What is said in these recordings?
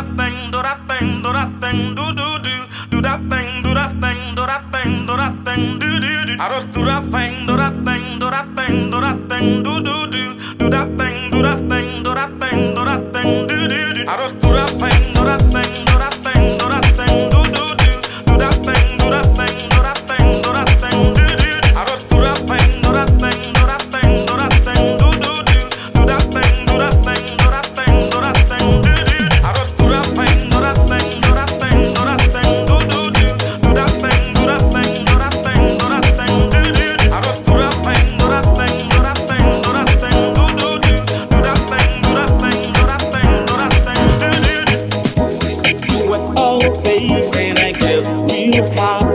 that thing, do that thing, do that thing, do do do. Do that thing, do that thing, do that thing, do that thing, do do do. I just do that thing, do that thing, do that thing, do that thing, do do do. Do that thing, do that thing, do that thing, do that thing, do do do. I just do that thing, do that thing, do that thing, do that thing, do do do. Do that thing, do that thing, do that thing, do that thing, do do do. I just do that thing, do that thing, do that thing, do that thing, do do do. Do that thing, do that thing, do that thing, do that thing, do do do. I just do that thing, do that thing, do that thing, do that thing, do do do. Do that thing, do that thing, do that thing, do that thing, do do do. I just do that thing, do that thing, do that thing, do that thing, do do do. Do that thing, do that thing, do that thing, do that thing, do do do. You were always saying I guess we were far.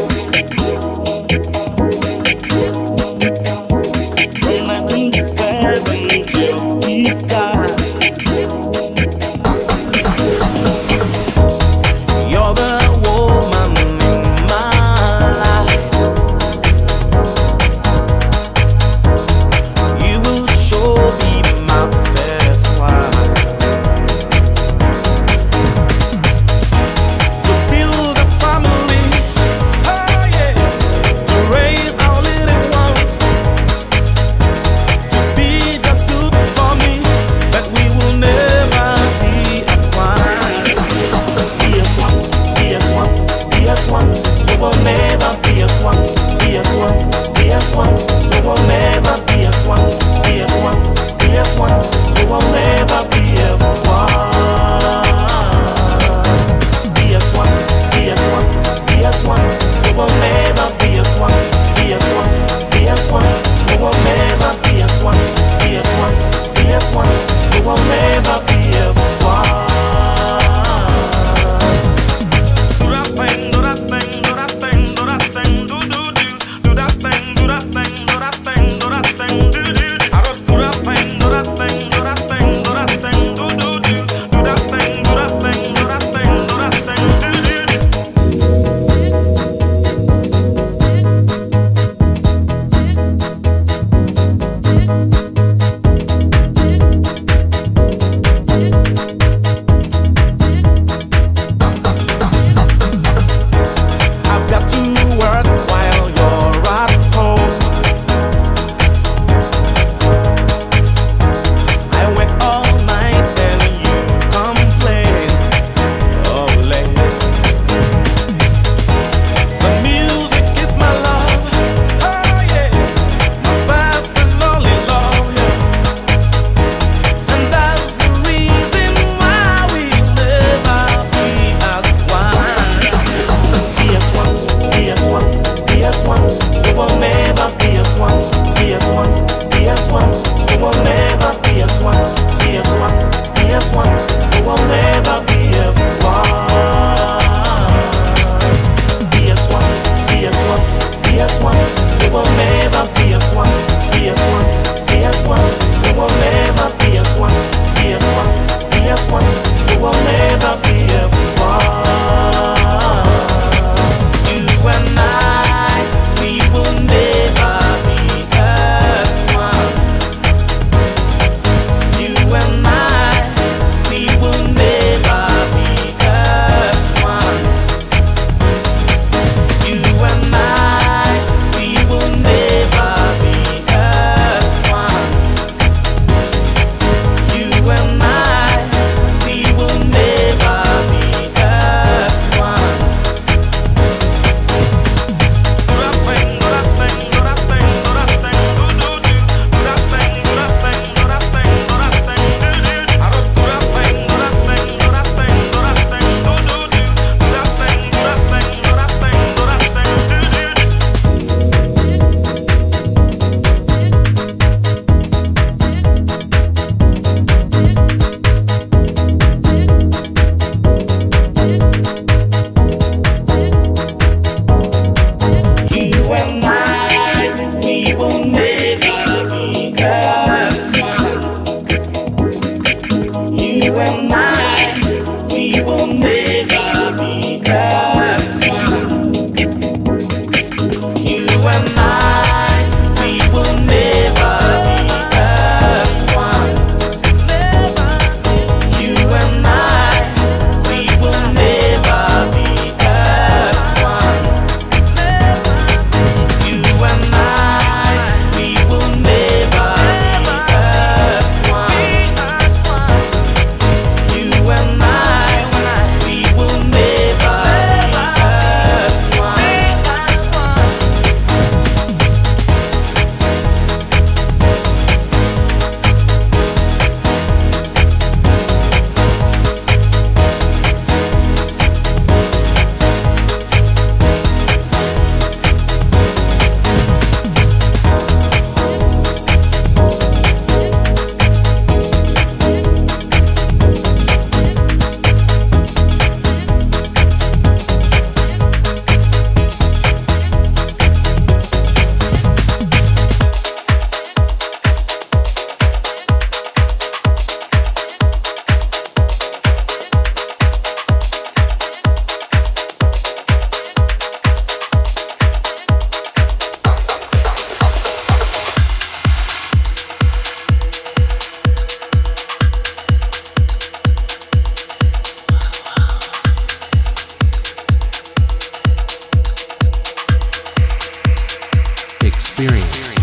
experience.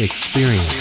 Experience.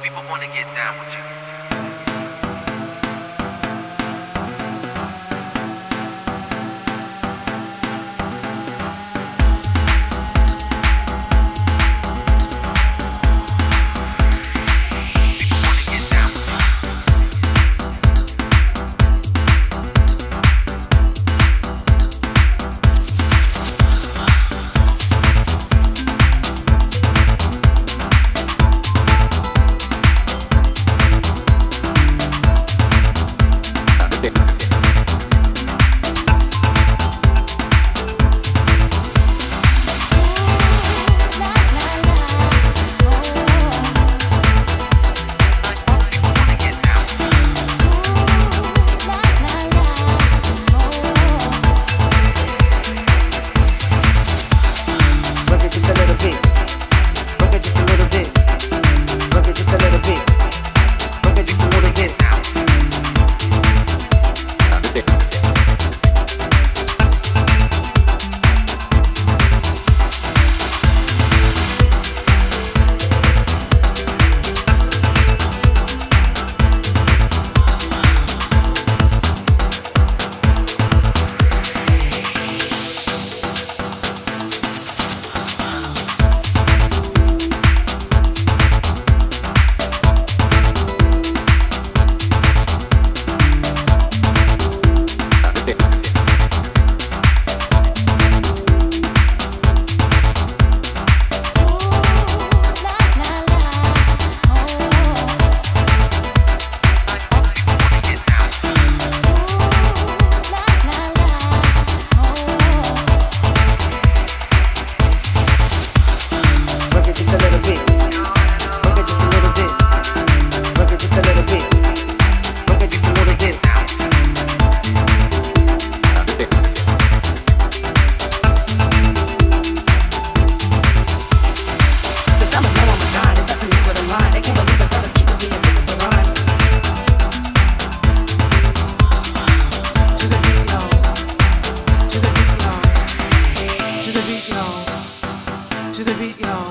People want to get down with you. To the beat, y'all.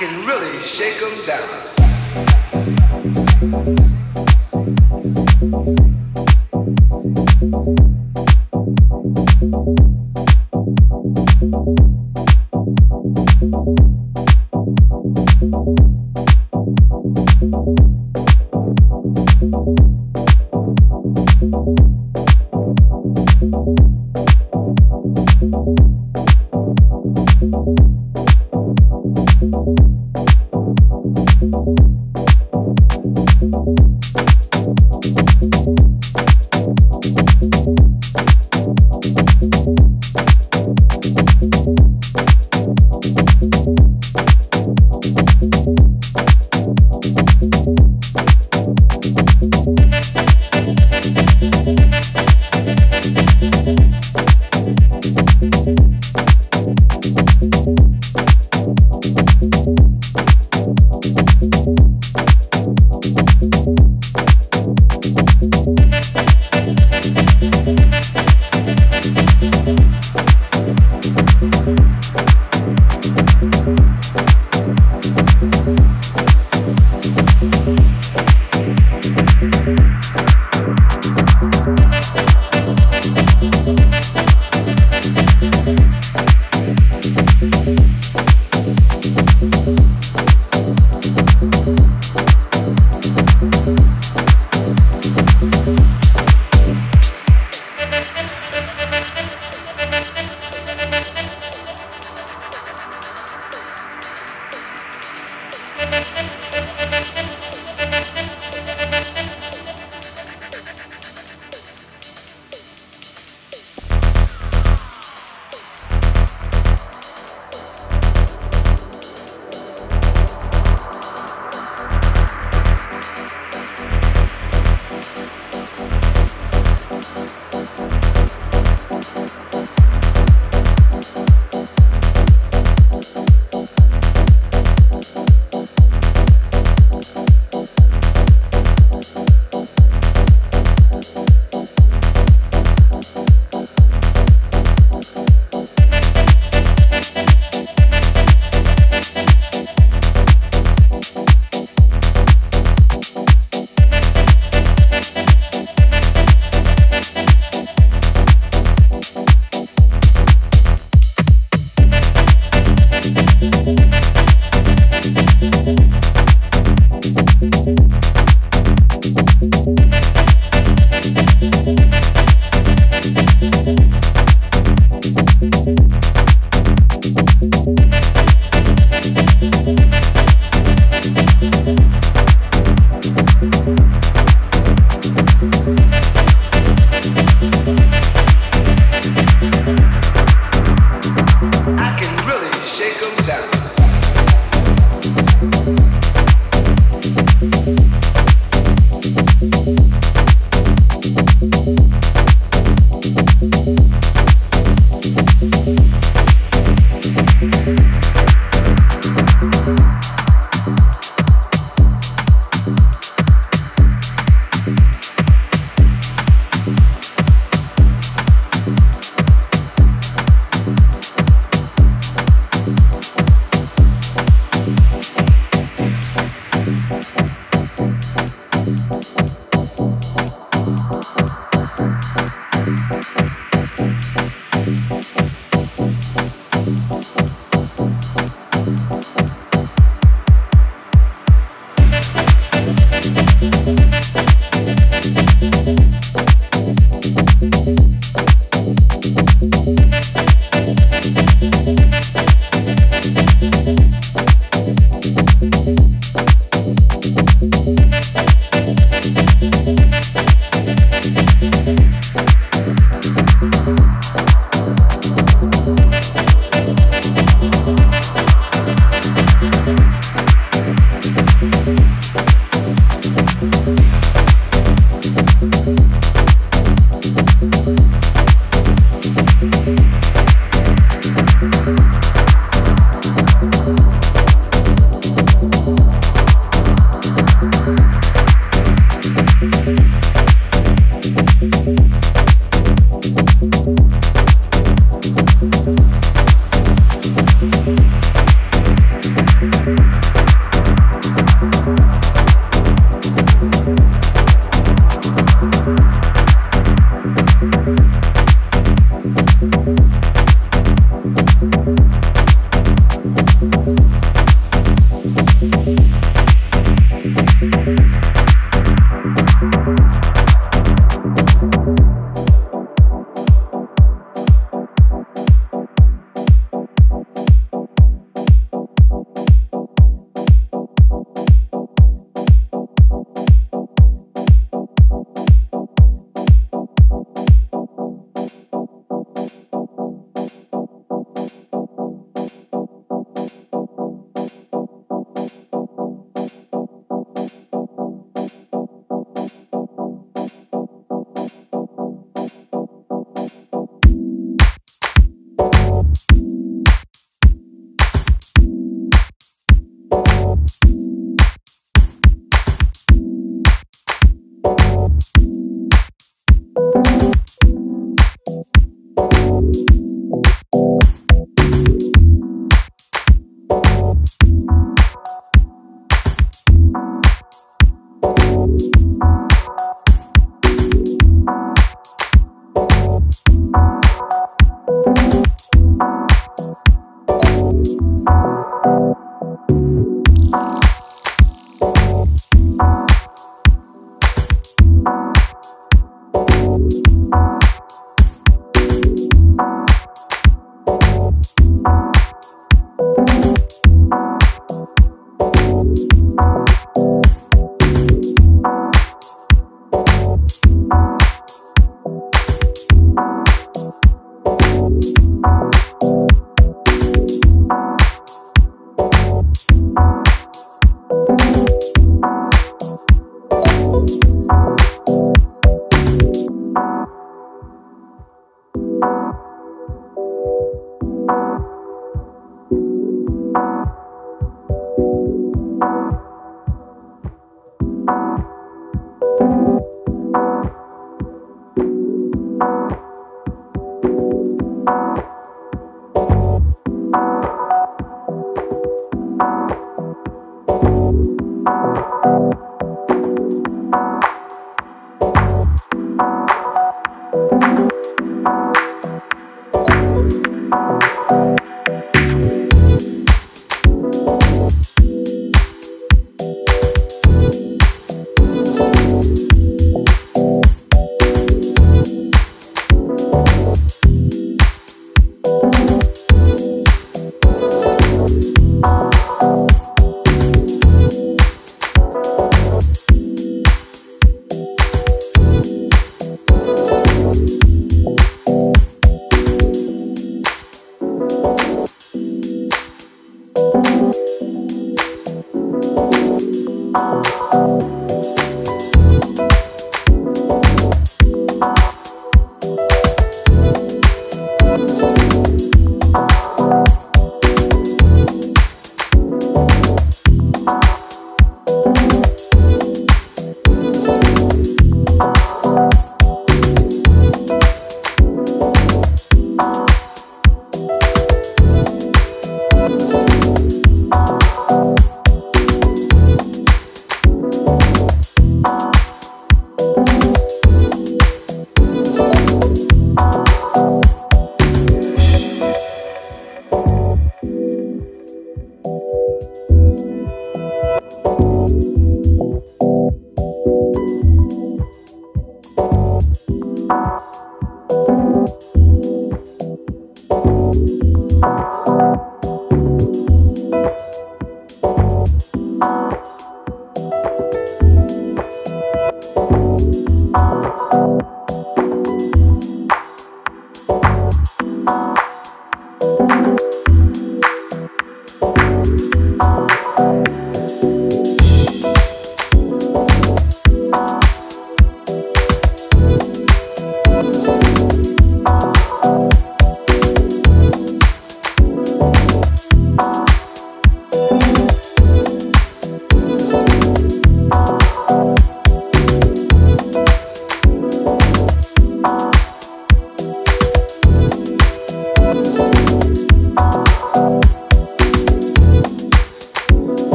can really shake them down.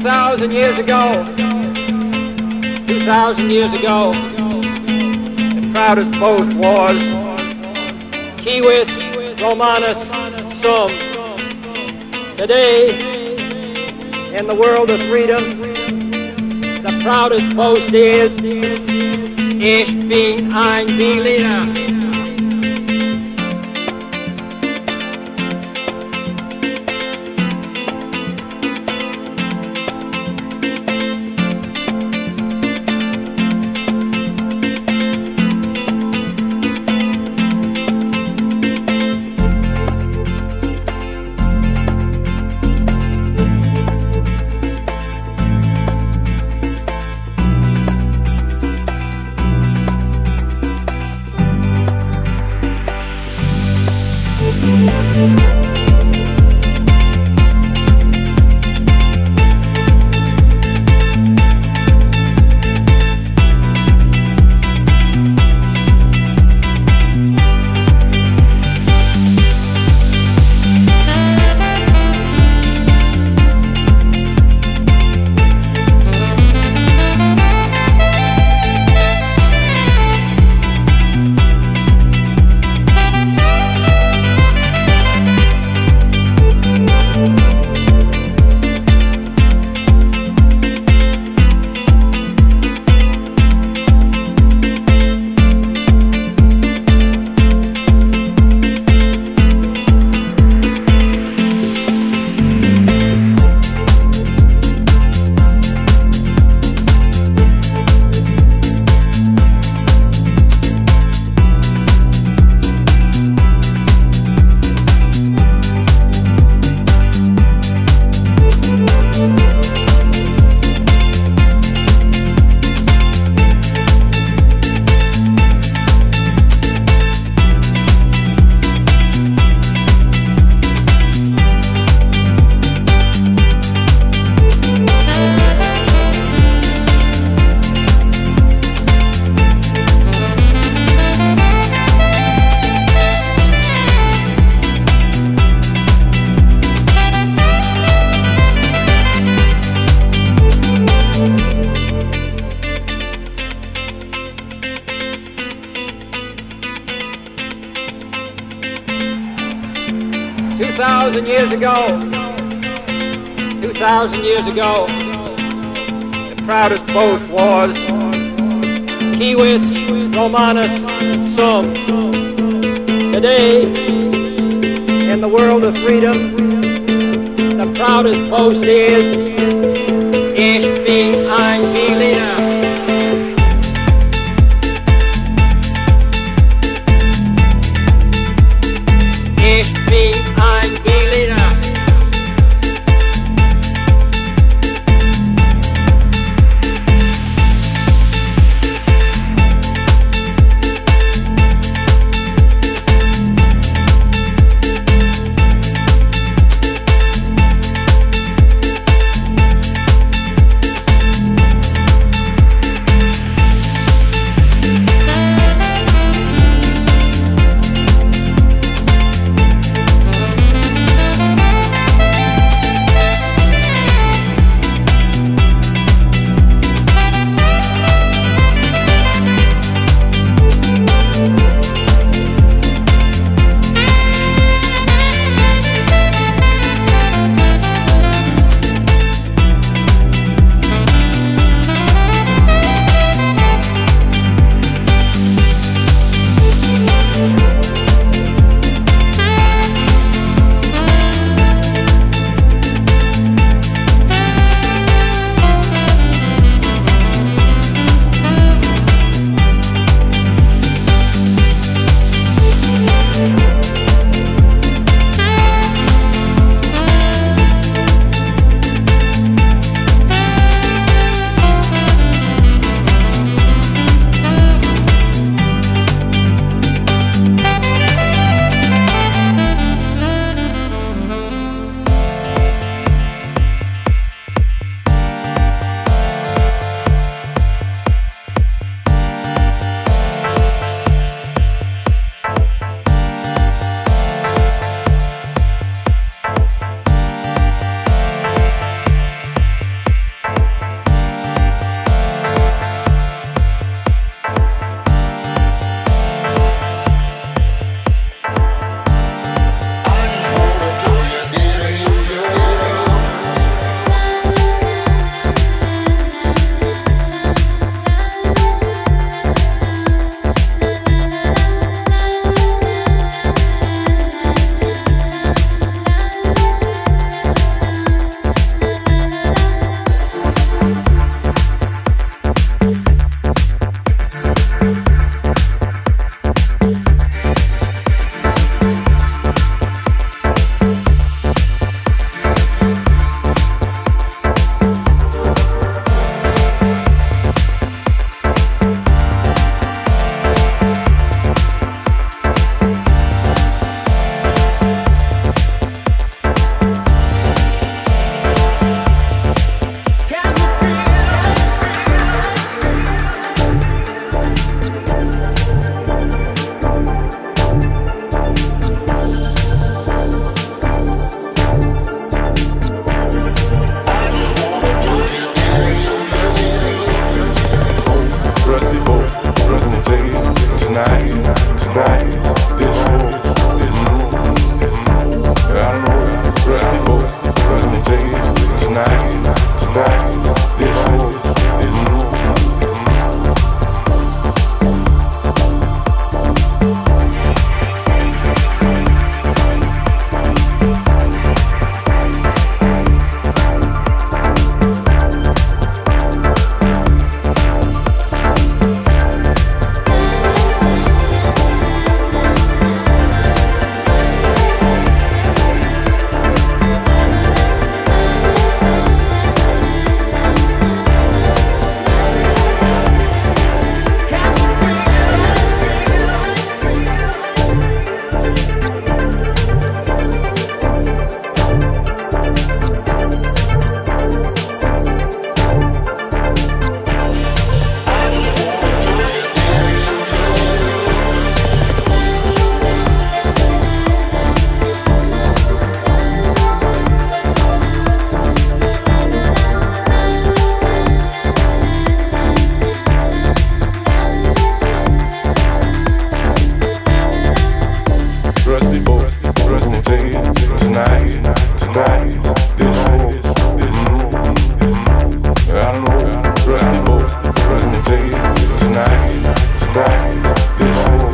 2,000 years ago, the crowd of both wars, civis Romanus sum. Today, in the world of freedom, the proudest boast is, Ich bin ein Berliner. Two thousand years ago, the crowd of both wars, civis Romanus sum. Today, in the world of freedom, the proudest boast is, Ich bin ein Berliner. Ich bin ein Berliner. day, tonight, tonight, this whole I don't know, present boat, present day, tonight, tonight, this whole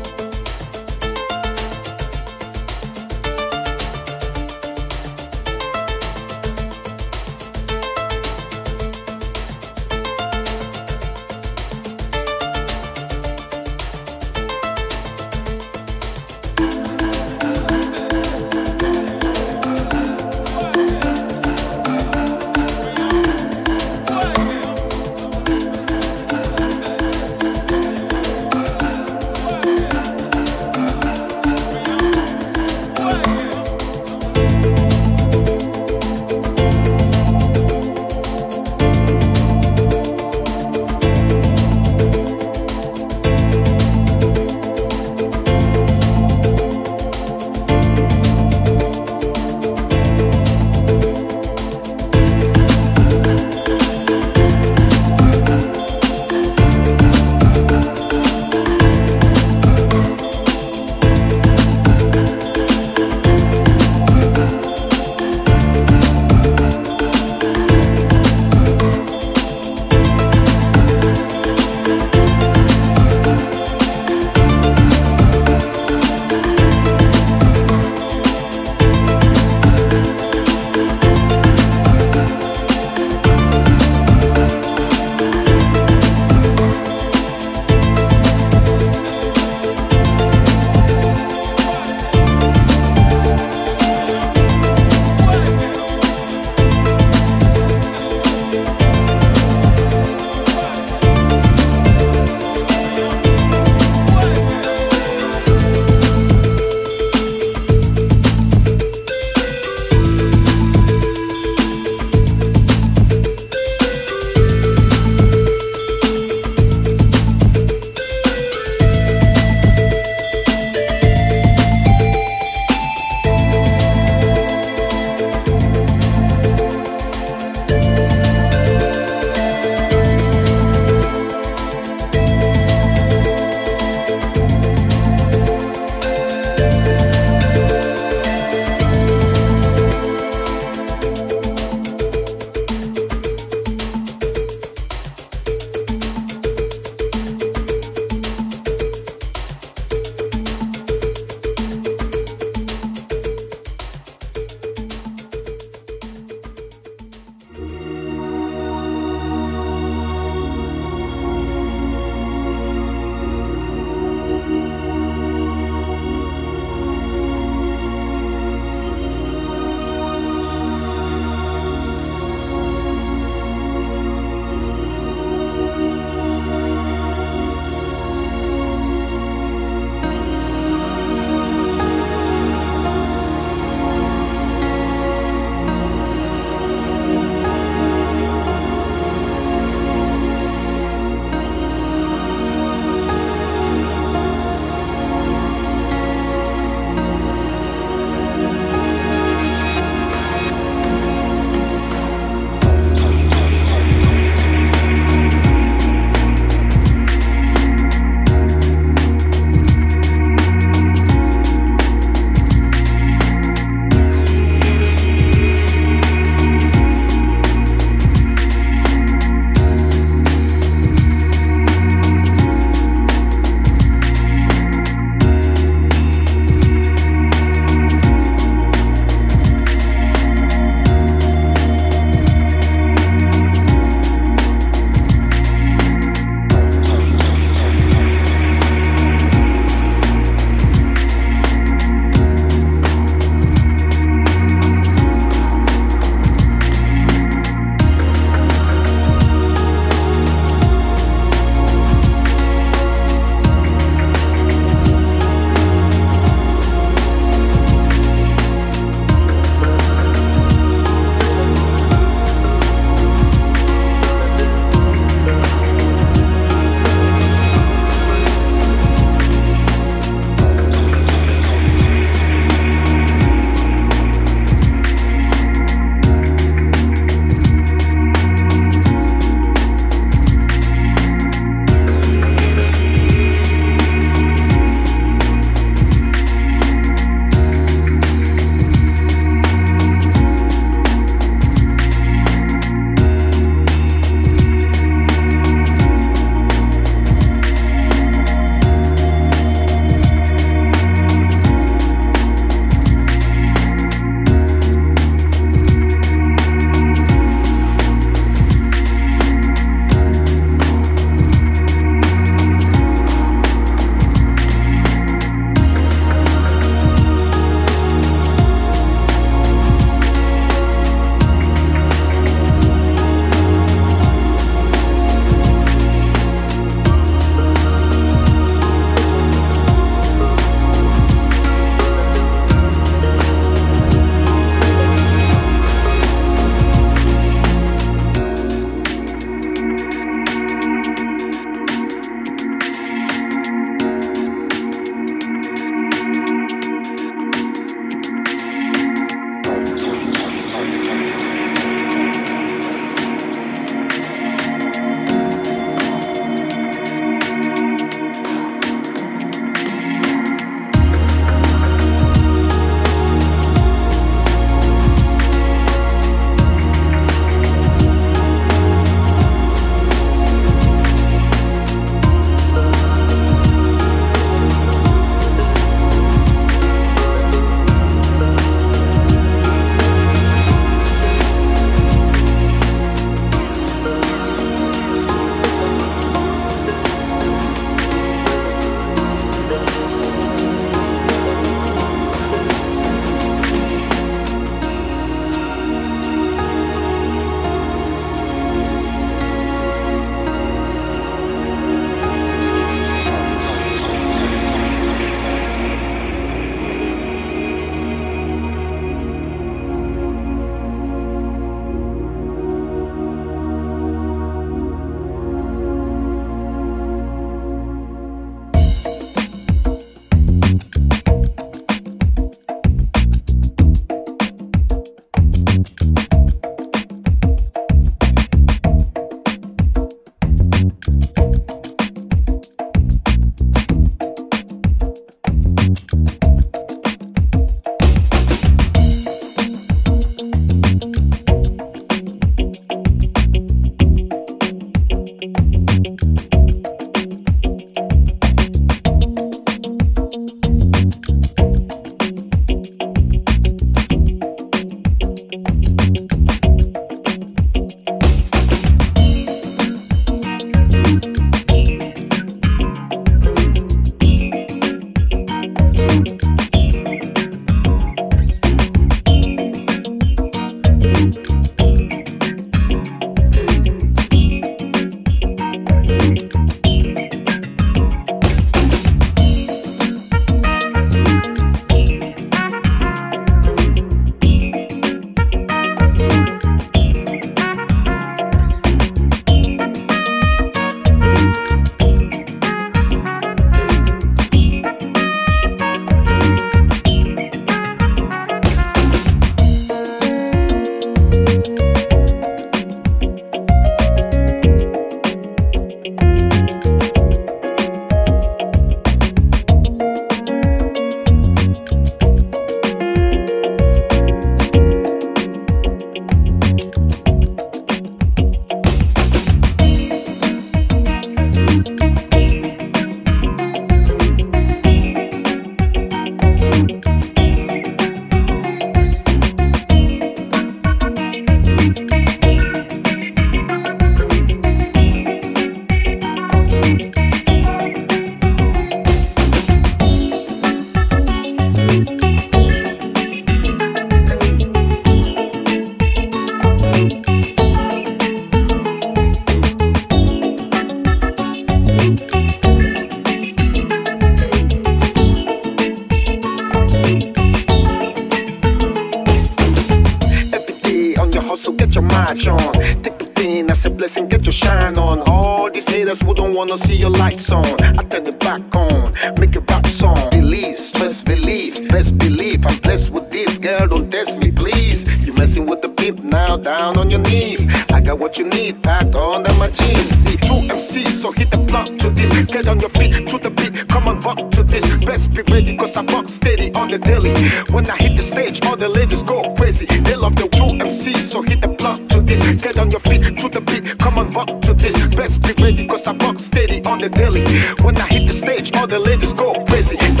match on. Take the pain as a blessing, get your shine on. All these haters who don't wanna see your lights on, I turn it back on, make a rap song. Release, stress relief, best belief I'm blessed with this, girl don't test me please. You messing with the pimp now, down on your knees. I got what you need, packed under my jeans. See, true MC, so hit the block to this. Get on your feet, to the beat, come on rock to this. Best be ready, cause I rock steady on the daily. When I hit the stage, all the ladies go crazy. They love the true MC, so hit the block to this. Get on your feet, to the beat, come on rock to this. Best be ready, cause I rock steady on the daily. When I hit the stage, all the ladies go crazy.